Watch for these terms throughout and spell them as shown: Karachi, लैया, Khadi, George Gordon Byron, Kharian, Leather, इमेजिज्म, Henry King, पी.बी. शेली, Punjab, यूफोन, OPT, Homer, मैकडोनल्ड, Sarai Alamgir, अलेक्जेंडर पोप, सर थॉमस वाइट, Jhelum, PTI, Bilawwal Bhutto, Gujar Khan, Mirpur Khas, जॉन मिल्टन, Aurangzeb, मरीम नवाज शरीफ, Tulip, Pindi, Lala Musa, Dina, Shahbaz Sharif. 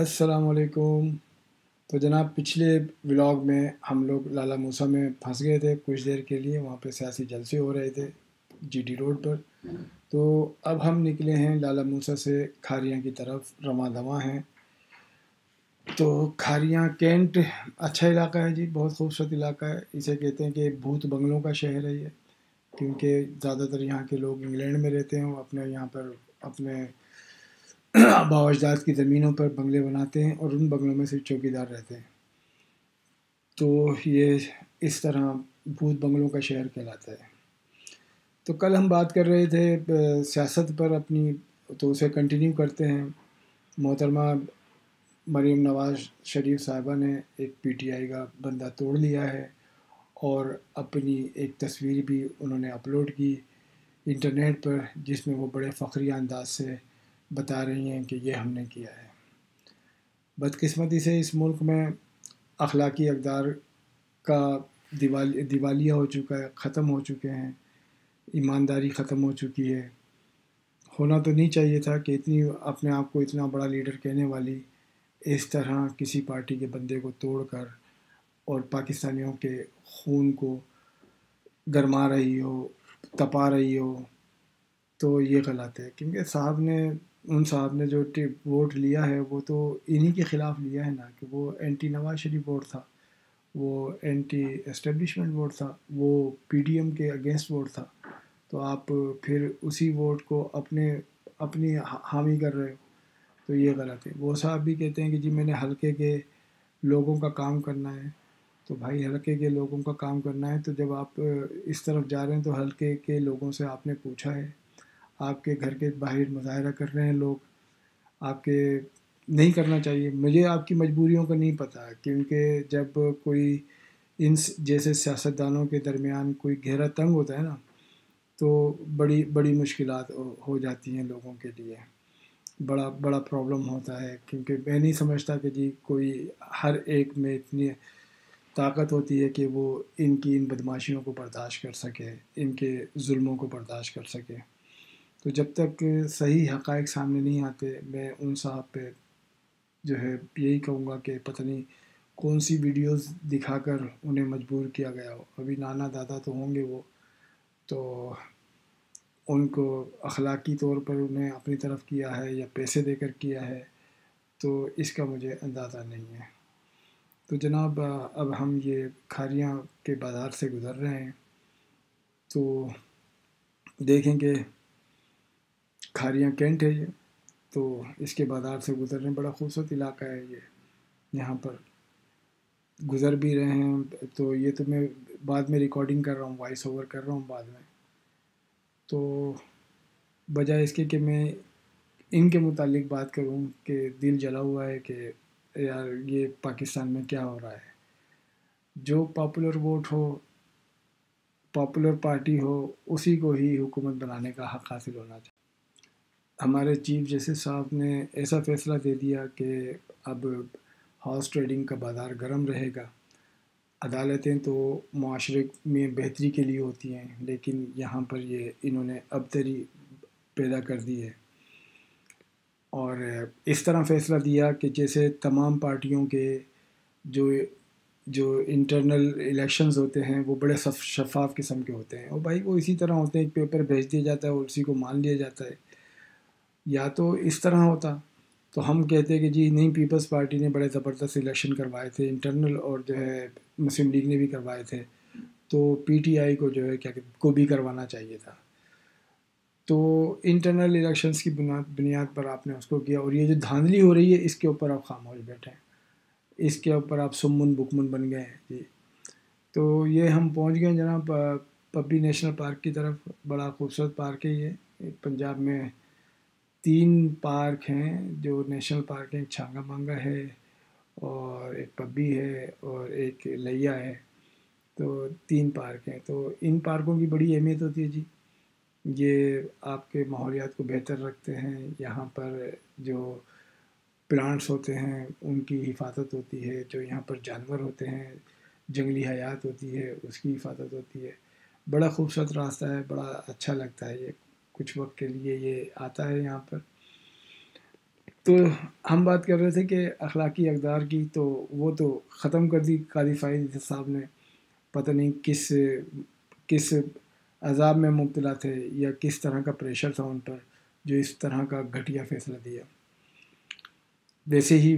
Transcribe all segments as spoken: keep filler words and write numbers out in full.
अस्सलाम वालेकुम। तो जनाब पिछले व्लॉग में हम लोग लाला मूसा में फंस गए थे कुछ देर के लिए, वहाँ पे सियासी जलसे हो रहे थे जीटी रोड पर। तो अब हम निकले हैं लाला मूसा से खारियां की तरफ, रवा दवा हैं। तो खारियां कैंट अच्छा इलाका है जी, बहुत खूबसूरत इलाका है। इसे कहते हैं कि भूत बंगलों का शहर है ये, क्योंकि ज़्यादातर यहाँ के लोग इंग्लैंड में रहते हैं। वो अपने यहाँ पर अपने आबा अजदाद की ज़मीनों पर बंगले बनाते हैं और उन बंगलों में सिर्फ चौकीदार रहते हैं। तो ये इस तरह भूत बंगलों का शहर कहलाता है। तो कल हम बात कर रहे थे सियासत पर अपनी, तो उसे कंटिन्यू करते हैं। मोहतरमा मरीम नवाज शरीफ साहिबा ने एक पीटीआई का बंदा तोड़ लिया है और अपनी एक तस्वीर भी उन्होंने अपलोड की इंटरनेट पर, जिसमें वो बड़े फ़खरिया अंदाज से बता रही हैं कि ये हमने किया है। बदकिस्मती से इस मुल्क में अखलाकी अकदार का दिवाली दिवालिया हो चुका है, ख़त्म हो चुके हैं, ईमानदारी ख़त्म हो चुकी है। होना तो नहीं चाहिए था कि इतनी अपने आप को इतना बड़ा लीडर कहने वाली इस तरह किसी पार्टी के बंदे को तोड़कर और पाकिस्तानियों के खून को गरमा रही हो, तपा रही हो। तो ये गलत है, क्योंकि साहब ने उन साहब ने जो वोट लिया है वो तो इन्हीं के ख़िलाफ़ लिया है ना, कि वो एंटी नवाज शरीफ वोट था, वो एंटी एस्टेब्लिशमेंट वोट था, वो पीडीएम के अगेंस्ट वोट था। तो आप फिर उसी वोट को अपने अपनी हामी कर रहे हो, तो ये गलत है। वो साहब भी कहते हैं कि जी मैंने हल्के के लोगों का काम करना है। तो भाई हल्के के लोगों का काम करना है, तो जब आप इस तरफ जा रहे हैं तो हल्के के लोगों से आपने पूछा है? आपके घर के बाहर मुजाहरा कर रहे हैं लोग, आपके नहीं करना चाहिए। मुझे आपकी मजबूरियों का नहीं पता, क्योंकि जब कोई इन जैसे सियासतदानों के दरमियान कोई गहरा तंग होता है ना, तो बड़ी बड़ी मुश्किलात हो जाती हैं लोगों के लिए, बड़ा बड़ा प्रॉब्लम होता है। क्योंकि मैं नहीं समझता कि जी कोई हर एक में इतनी ताकत होती है कि वो इनकी इन बदमाशियों को बर्दाश्त कर सके, इनके जुल्मों को बर्दाश्त कर सके। तो जब तक सही हक़ाइक़ सामने नहीं आते, मैं उन साहब पे जो है यही कहूँगा कि पता नहीं कौन सी वीडियोस दिखाकर उन्हें मजबूर किया गया हो। अभी नाना दादा तो होंगे वो, तो उनको अखलाकी तौर पर उन्हें अपनी तरफ किया है या पैसे देकर किया है, तो इसका मुझे अंदाज़ा नहीं है। तो जनाब अब हम ये खारियां के बाज़ार से गुज़र रहे हैं, तो देखेंगे खारियां कैंट है ये, तो इसके बाजार से गुज़र रहे हैं। बड़ा खूबसूरत इलाका है ये, यहाँ पर गुज़र भी रहे हैं। तो ये तो मैं बाद में रिकॉर्डिंग कर रहा हूँ, वॉइस ओवर कर रहा हूँ बाद में। तो बजाय इसके कि मैं इनके मुतालिक बात करूँ कि दिल जला हुआ है कि यार ये पाकिस्तान में क्या हो रहा है। जो पॉपुलर वोट हो, पॉपुलर पार्टी हो, उसी को ही हुकूमत बनाने का हक़ हासिल होना चाहिए। हमारे चीफ जस्टिस साहब ने ऐसा फ़ैसला दे दिया कि अब हाउस ट्रेडिंग का बाज़ार गर्म रहेगा। अदालतें तो माशरे में बेहतरी के लिए होती हैं, लेकिन यहाँ पर ये इन्होंने अबतरी पैदा कर दी है और इस तरह फ़ैसला दिया कि जैसे तमाम पार्टियों के जो जो इंटरनल इलेक्शंस होते हैं वो बड़े शफाफ किस्म के होते हैं। और भाई वो इसी तरह होते हैं, एक पेपर भेज दिया जाता है और उसी को मान लिया जाता है। या तो इस तरह होता तो हम कहते कि जी नहीं, पीपल्स पार्टी ने बड़े ज़बरदस्त इलेक्शन करवाए थे इंटरनल, और जो है मुस्लिम लीग ने भी करवाए थे, तो पीटीआई को जो है क्या को भी करवाना चाहिए था। तो इंटरनल इलेक्शंस की बुनियाद बुनियाद पर आपने उसको किया। और ये जो धांधली हो रही है इसके ऊपर आप खामोश बैठे हैं, इसके ऊपर आप सुमन बुकमन बन गए हैं जी। तो ये हम पहुँच गए जनाब पब्ली नेशनल पार्क की तरफ। बड़ा खूबसूरत पार्क है ये, पंजाब में तीन पार्क हैं जो नेशनल पार्क हैं, छांगा मांगा है और एक पब्बी है और एक लैया है। तो तीन पार्क हैं, तो इन पार्कों की बड़ी अहमियत होती है जी। ये आपके माहौलियात को बेहतर रखते हैं, यहाँ पर जो प्लांट्स होते हैं उनकी हिफाजत होती है, जो यहाँ पर जानवर होते हैं, जंगली हयात होती है, उसकी हिफाजत होती है। बड़ा खूबसूरत रास्ता है, बड़ा अच्छा लगता है। ये कुछ वक्त के लिए ये आता है यहाँ पर। तो हम बात कर रहे थे कि अखलाकी अकदार की, तो वो तो ख़त्म कर दी क़ादी फ़ाइज़ साहब ने। पता नहीं किस किस अजाब में मुब्तला थे या किस तरह का प्रेशर था उन पर जो इस तरह का घटिया फ़ैसला दिया। वैसे ही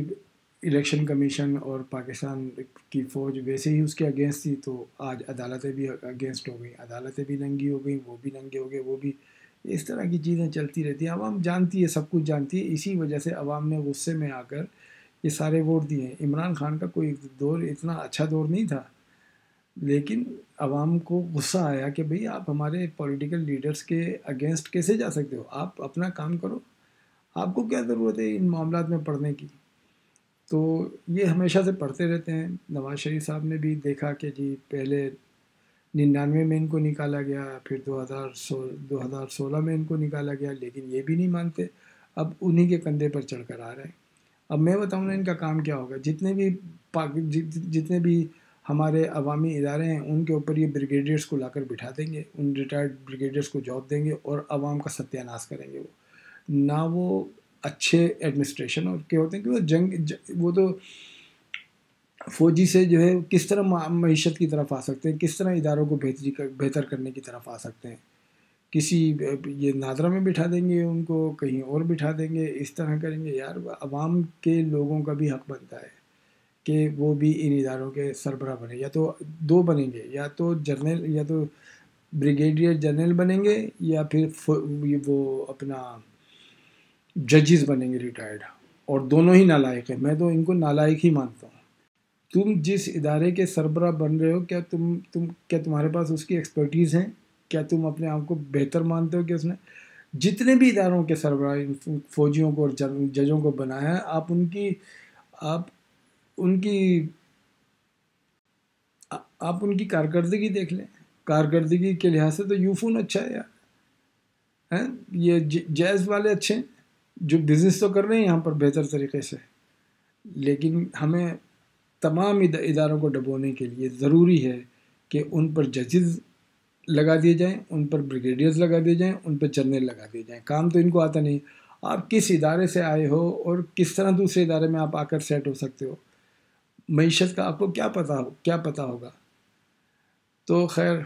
इलेक्शन कमीशन और पाकिस्तान की फ़ौज वैसे ही उसके अगेंस्ट थी, तो आज अदालतें भी अगेंस्ट हो गई, अदालतें भी नंगी हो गई, वो भी नंगे हो गए, वो भी इस तरह की चीज़ें चलती रहती हैं। आवाम जानती है, सब कुछ जानती है, इसी वजह से आवाम ने गुस्से में आकर ये सारे वोट दिए। इमरान खान का कोई दौर इतना अच्छा दौर नहीं था, लेकिन आवाम को गुस्सा आया कि भाई आप हमारे पॉलिटिकल लीडर्स के अगेंस्ट कैसे जा सकते हो, आप अपना काम करो, आपको क्या ज़रूरत है इन मामलों में पढ़ने की। तो ये हमेशा से पढ़ते रहते हैं। नवाज़ शरीफ साहब ने भी देखा कि जी पहले निन्यानवे में इनको निकाला गया, फिर दो हज़ार सो दो हज़ार सोलह में इनको निकाला गया, लेकिन ये भी नहीं मानते, अब उन्हीं के कंधे पर चढ़ कर आ रहे हैं। अब मैं बताऊँ ना इनका काम क्या होगा। जितने भी जि, जितने भी हमारे अवामी इदारे हैं उनके ऊपर ये ब्रिगेडियर्स को लाकर बिठा देंगे, उन रिटायर्ड ब्रिगेडियर्स को जॉब देंगे और आवाम का सत्यानाश करेंगे। वो ना वो अच्छे एडमिनिस्ट्रेशन और क्या होते हैं कि वो जंग ज, वो तो फौजी से जो है किस तरह मईशत की तरफ आ सकते हैं, किस तरह इदारों को बेहतरी कर, बेहतर करने की तरफ आ सकते हैं। किसी ये नादरा में बिठा देंगे उनको, कहीं और बिठा देंगे, इस तरह करेंगे। यार आवाम के लोगों का भी हक बनता है कि वो भी इन इदारों के सरबराह बने, या तो दो बनेंगे, या तो जर्नल या तो ब्रिगेडियर जनरल बनेंगे या फिर वो अपना जजेस बनेंगे रिटायर्ड, और दोनों ही नालायक है। मैं तो इनको नालायक ही मानता हूँ। तुम जिस इदारे के सरबराह बन रहे हो, क्या तुम तुम क्या तुम्हारे पास उसकी एक्सपर्टीज़ है? क्या तुम अपने आप को बेहतर मानते हो कि उसने जितने भी इदारों के सरबराह फौजियों को और जजों को बनाया है, आप उनकी आप उनकी आ, आप उनकी कारकर्दगी देख लें। कारकर्दगी के लिहाज से तो यूफोन अच्छा है यार, हैं ये जैज़ वाले अच्छे हैं जो बिज़नेस तो कर रहे हैं यहाँ पर बेहतर तरीके से, लेकिन हमें तमाम इद, इदारों को डबोने के लिए ज़रूरी है कि उन पर जजेस लगा दिए जाएं, उन पर ब्रिगेडियर्स लगा दिए जाएं, उन पर जनरल लगा दिए जाएं। काम तो इनको आता नहीं। आप किस इदारे से आए हो और किस तरह दूसरे इदारे में आप आकर सेट हो सकते हो, मईशत का आपको क्या पता हो क्या पता होगा। तो खैर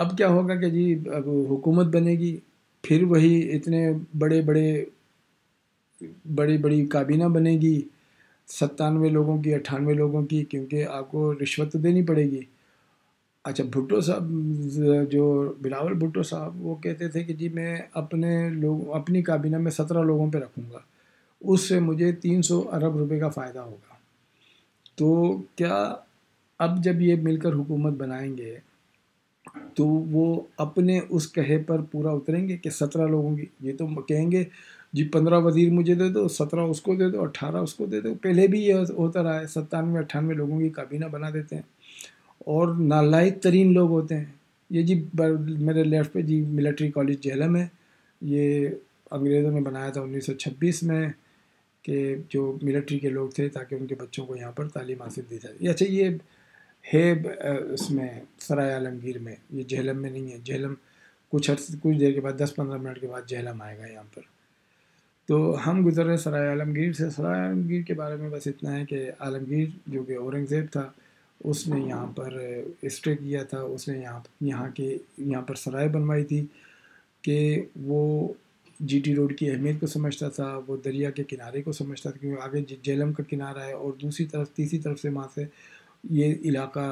अब क्या होगा कि जी अब हुकूमत बनेगी, फिर वही इतने बड़े बड़े बड़ी बड़ी काबीना बनेगी, सत्तानवे लोगों की, अट्ठानवे लोगों की, क्योंकि आपको रिश्वत तो देनी पड़ेगी। अच्छा, भुट्टो साहब जो बिलावल भुट्टो साहब वो कहते थे कि जी मैं अपने लोग अपनी काबीना में सत्रह लोगों पे रखूँगा, उससे मुझे तीन सौ अरब रुपए का फ़ायदा होगा। तो क्या अब जब ये मिलकर हुकूमत बनाएंगे तो वो अपने उस कहे पर पूरा उतरेंगे कि सत्रह लोगों की? ये तो कहेंगे जी पंद्रह वज़ीर मुझे दे दो, सत्रह उसको दे दो, अट्ठारह उसको दे दो। पहले भी ये होता रहा है, सत्तानवे अट्ठानवे लोगों की काबीना बना देते हैं और नालायक तरीन लोग होते हैं। ये जी मेरे लेफ्ट पे जी मिलिट्री कॉलेज झेलम है, ये अंग्रेज़ों ने बनाया था उन्नीस सौ छब्बीस में कि जो मिलिट्री के लोग थे ताकि उनके बच्चों को यहाँ पर तालीम हासिल दी जाए। अच्छा ये है उसमें सराय आलमगीर में, ये झेलम में नहीं है। झेलम कुछ हर कुछ देर के बाद दस पंद्रह मिनट के बाद झेलम आएगा यहाँ पर। तो हम गुजर रहे सराय आलमगीर से। सराय आलमगीर के बारे में बस इतना है कि आलमगीर जो कि औरंगज़ेब था उसने यहाँ पर स्टे किया था, उसने यहाँ यहाँ के यहाँ पर सराय बनवाई थी कि वो जीटी रोड की अहमियत को समझता था, वो दरिया के किनारे को समझता था, क्योंकि आगे झेलम का किनारा है और दूसरी तरफ तीसरी तरफ से वहाँ से ये इलाका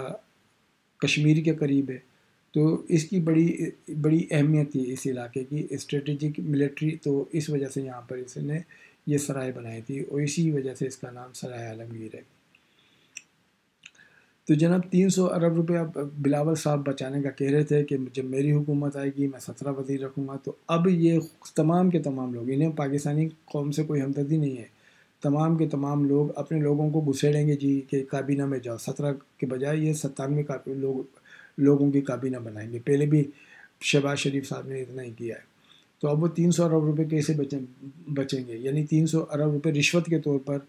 कश्मीर के करीब है। तो इसकी बड़ी बड़ी अहमियत थी इस इलाके की, स्ट्रेटेजिक मिलिट्री। तो इस वजह से यहाँ पर इसने ये सराय बनाई थी और इसी वजह से इसका नाम सराय आलमगीर है। तो जनाब तीन सौ अरब रुपये आप बिलावल साहब बचाने का कह रहे थे कि जब मेरी हुकूमत आएगी मैं सत्रह वज़ीर रखूँगा। तो अब ये तमाम के तमाम लोग, इन्हें पाकिस्तानी कौम से कोई हमदर्दी नहीं है, तमाम के तमाम लोग अपने लोगों को घुसेड़ेंगे जी कि काबीना में जाओ। सत्रह के बजाय ये सत्तानवे लोग लोगों की काबीना बनाएंगे। पहले भी शहबाज शरीफ साहब ने इतना ही किया है। तो अब वो तीन सौ अरब रुपये कैसे बचेंगे, यानी तीन सौ अरब रुपये रिश्वत के तौर पर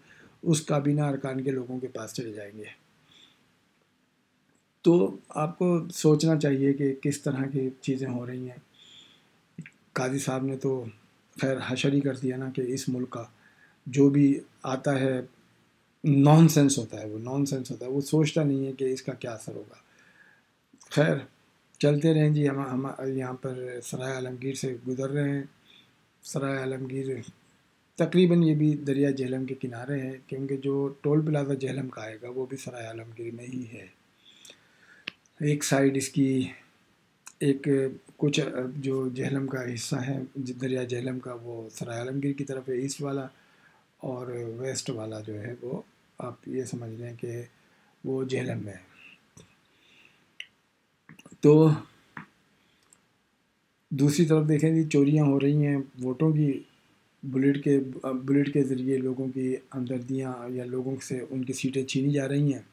उस काबीना अरकान के लोगों के पास चले जाएंगे। तो आपको सोचना चाहिए कि किस तरह की चीज़ें हो रही हैं। काजी साहब ने तो खैर हशर ही कर दिया ना कि इस मुल्क का जो भी आता है नॉनसेंस होता है, वो नॉनसेंस होता है, वो सोचता नहीं है कि इसका क्या असर होगा। खैर चलते रहें जी, हम हम यहाँ पर सराय आलमगीर से गुज़र रहे हैं। सराय आलमगीर तकरीबन ये भी दरिया झेलम के किनारे है, क्योंकि जो टोल प्लाजा झेलम का आएगा वो भी सराय आलमगीर में ही है। एक साइड इसकी एक कुछ जो झेलम का हिस्सा है, दरिया झेलम का, वो सराय आलमगीर की तरफ है ईस्ट वाला, और वेस्ट वाला जो है वो आप ये समझ लें कि वो झेलम में है। तो दूसरी तरफ देखें जी, चोरियां हो रही हैं वोटों की, बुलेट के बुलेट के ज़रिए लोगों की हमदर्दियाँ या लोगों से उनकी सीटें छीनी जा रही हैं।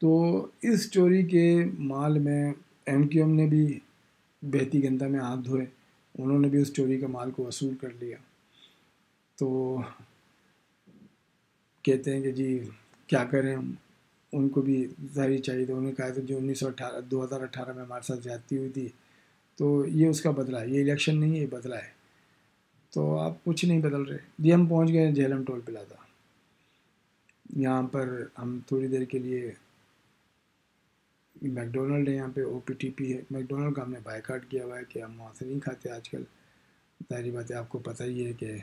तो इस चोरी के माल में एमक्यूएम ने भी बहती गंदा में हाथ धोए, उन्होंने भी उस चोरी के माल को वसूल कर लिया। तो कहते हैं कि जी क्या करें हम, उनको भी जारी चाहिए। तो उन्होंने कहा था जो उन्नीस सौ अठारह दो हज़ार अठारह में हमारे साथ ज्यादती हुई थी, तो ये उसका बदला है, ये इलेक्शन नहीं है, ये बदला है। तो आप कुछ नहीं बदल रहे जी। हम पहुंच गए झेलम टोल प्लाजा। यहाँ पर हम थोड़ी देर के लिए, मैकडोनल्ड है यहाँ पे, ओ पी टी पी है। मैकडोनल्ड का हमने बायकाट किया हुआ है कि हम वहाँ से नहीं खाते आजकल। सारी बातें आपको पता ही है कि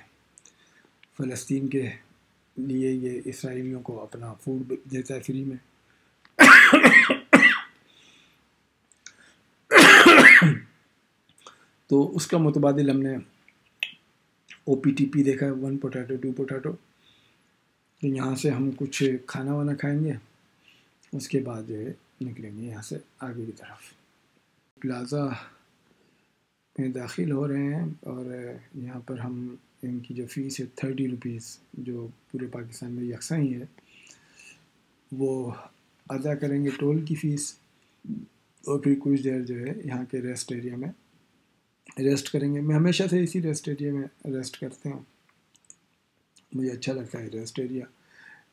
फ़लस्तीन के लिए ये इसराइलियों को अपना फूड देता है फ्री में। तो उसका मुतबादिल हमने ओ पी टी पी देखा है, वन पोटैटो टू पोटैटो। तो यहाँ से हम कुछ खाना वाना खाएंगे, उसके बाद जो है निकलेंगे यहाँ से आगे की तरफ। प्लाज़ा में दाखिल हो रहे हैं और यहाँ पर हम इनकी जो फ़ीस है थर्टी रुपीस, जो पूरे पाकिस्तान में यकसा ही है, वो अदा करेंगे टोल की फ़ीस। और फिर कुछ देर जो है यहाँ के रेस्ट एरिया में रेस्ट करेंगे। मैं हमेशा से इसी रेस्ट एरिया में रेस्ट करते हूँ, मुझे अच्छा लगता है रेस्ट एरिया।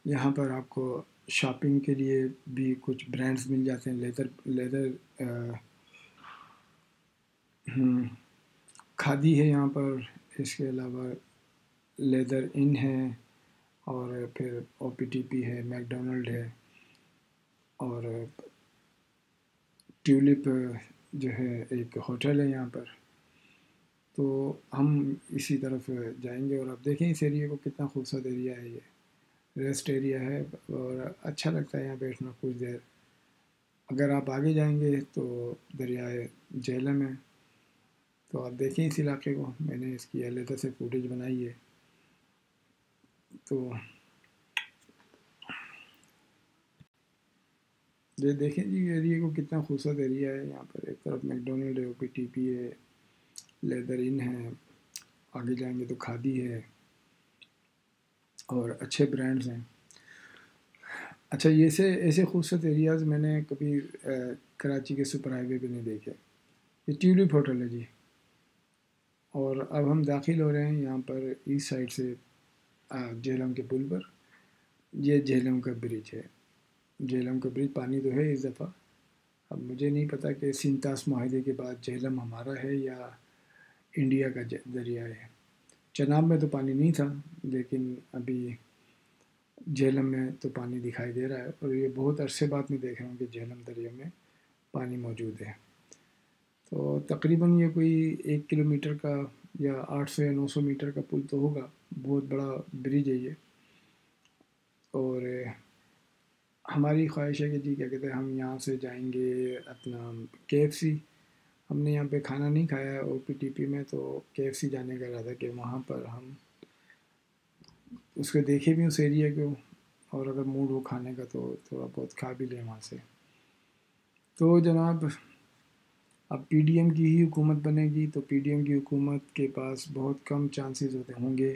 यहाँ पर आपको शॉपिंग के लिए भी कुछ ब्रांड्स मिल जाते हैं। लेदर लेदर खादी है यहाँ पर, इसके अलावा लेदर इन है, और फिर ओ पी टी पी है, मैकडोनल्ड है, और ट्यूलिप जो है एक होटल है यहाँ पर। तो हम इसी तरफ जाएंगे और आप देखें इस एरिया को, कितना खूबसूरत एरिया है ये, रेस्ट एरिया है और अच्छा लगता है यहाँ बैठना कुछ देर। अगर आप आगे जाएंगे तो दरियाए झेलम है। तो आप देखें इस इलाके को, मैंने इसकी लेदर से फुटेज बनाई है। तो ये देखें जी एरिया को, कितना खूबसूरत एरिया है। यहाँ पर एक तरफ मैकडोनल्ड है, ओ पी टी पी है, लेदर इन है, आगे जाएंगे तो खादी है, और अच्छे ब्रांड्स हैं। अच्छा, ये से ऐसे खूबसूरत एरियाज़ मैंने कभी आ, कराची के सुपर हाईवे पे नहीं देखे। ये ट्यूलिप होटल है जी। और अब हम दाखिल हो रहे हैं यहाँ पर ईस्ट साइड से झेलम के पुल पर। ये झेलम का ब्रिज है। झेलम का ब्रिज पानी तो है इस दफ़ा। अब मुझे नहीं पता कि सिंतास माहे के बाद झेलम हमारा है या इंडिया का दरिया है। चनाब में तो पानी नहीं था, लेकिन अभी झेलम में तो पानी दिखाई दे रहा है, और ये बहुत अरसे बाद में देख रहा हूँ कि झेलम दरिया में पानी मौजूद है। तो तकरीबन ये कोई एक किलोमीटर का या आठ सौ या नौ सौ मीटर का पुल तो होगा, बहुत बड़ा ब्रिज है ये। और हमारी ख्वाहिश है कि जी क्या कहते हैं, हम यहाँ से जाएंगे अपना के एफ सी। हमने यहाँ पे खाना नहीं खाया है ओ पी टी पी में, तो के एफ सी जाने का इरादा कि वहाँ पर हम उसको देखे भी उस एरिया को, और अगर मूड हो खाने का तो थोड़ा बहुत खा भी लें वहाँ से। तो जनाब अब पी डी एम की ही हुकूमत बनेगी, तो पी डी एम की हुकूमत के पास बहुत कम चांसेस होते होंगे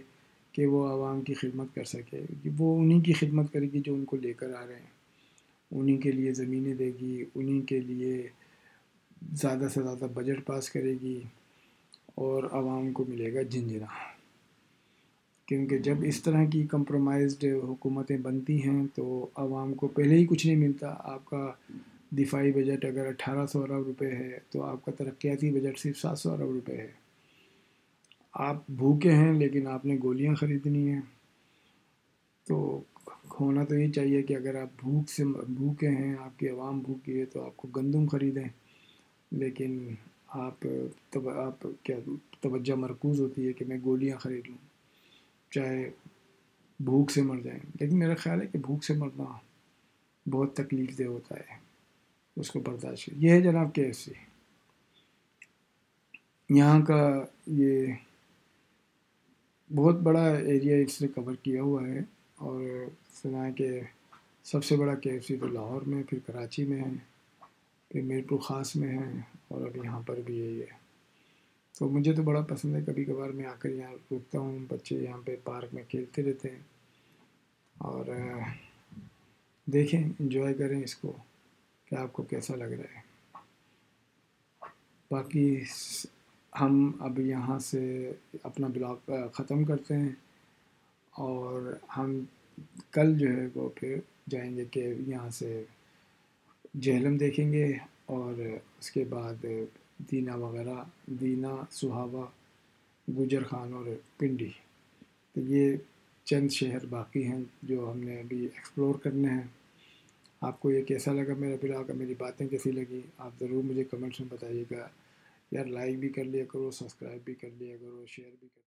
कि वो आवाम की खिदमत कर सके। वो उन्हीं की खिदमत करेगी जो उनको लेकर आ रहे हैं, उन्हीं के लिए ज़मीनें देगी, उन्हीं के लिए ज़्यादा से ज़्यादा बजट पास करेगी, और आवाम को मिलेगा झिंझिना। क्योंकि जब इस तरह की कंप्रोमाइज्ड हुकूमतें बनती हैं तो आवाम को पहले ही कुछ नहीं मिलता। आपका दिफाई बजट अगर अठारह सौ अरब रुपये है तो आपका तरक्याती बजट सिर्फ सात सौ अरब रुपये है। आप भूखे हैं लेकिन आपने गोलियां ख़रीदनी हैं, तो होना तो ये चाहिए कि अगर आप भूख से भूखे हैं, आपकी आवाम भूखी है, तो आपको गंदम ख़रीदें, लेकिन आप तब आप क्या तवज्जो मरकूज़ होती है कि मैं गोलियां ख़रीद लूँ, चाहे भूख से मर जाएं। लेकिन मेरा ख्याल है कि भूख से मरना बहुत तकलीफ देह होता है, उसको बर्दाश्त। ये है जनाब के एफ सी, यहाँ का ये बहुत बड़ा एरिया इसने कवर किया हुआ है, और सुना है कि सबसे बड़ा के एफ सी तो लाहौर में, फिर कराची में है, फिर मीरपुर खास में है, और अब यहाँ पर भी यही है। तो मुझे तो बड़ा पसंद है, कभी कभार मैं आकर यहाँ रुकता हूँ, बच्चे यहाँ पे पार्क में खेलते रहते हैं, और देखें, एंजॉय करें इसको कि आपको कैसा लग रहा है। बाकी हम अब यहाँ से अपना ब्लॉग ख़त्म करते हैं, और हम कल जो है वो फिर जाएंगे कि यहाँ से झेलम देखेंगे, और उसके बाद दीना वगैरह, दीना, सुहावा, गुजर खान और पिंडी। तो ये चंद शहर बाकी हैं जो हमने अभी एक्सप्लोर करने हैं। आपको ये कैसा लगा मेरा ब्लॉग, मेरी बातें कैसी लगी, आप ज़रूर मुझे कमेंट्स में बताइएगा। यार लाइक भी कर लिया करो, सब्सक्राइब भी कर लिया करो, शेयर भी कर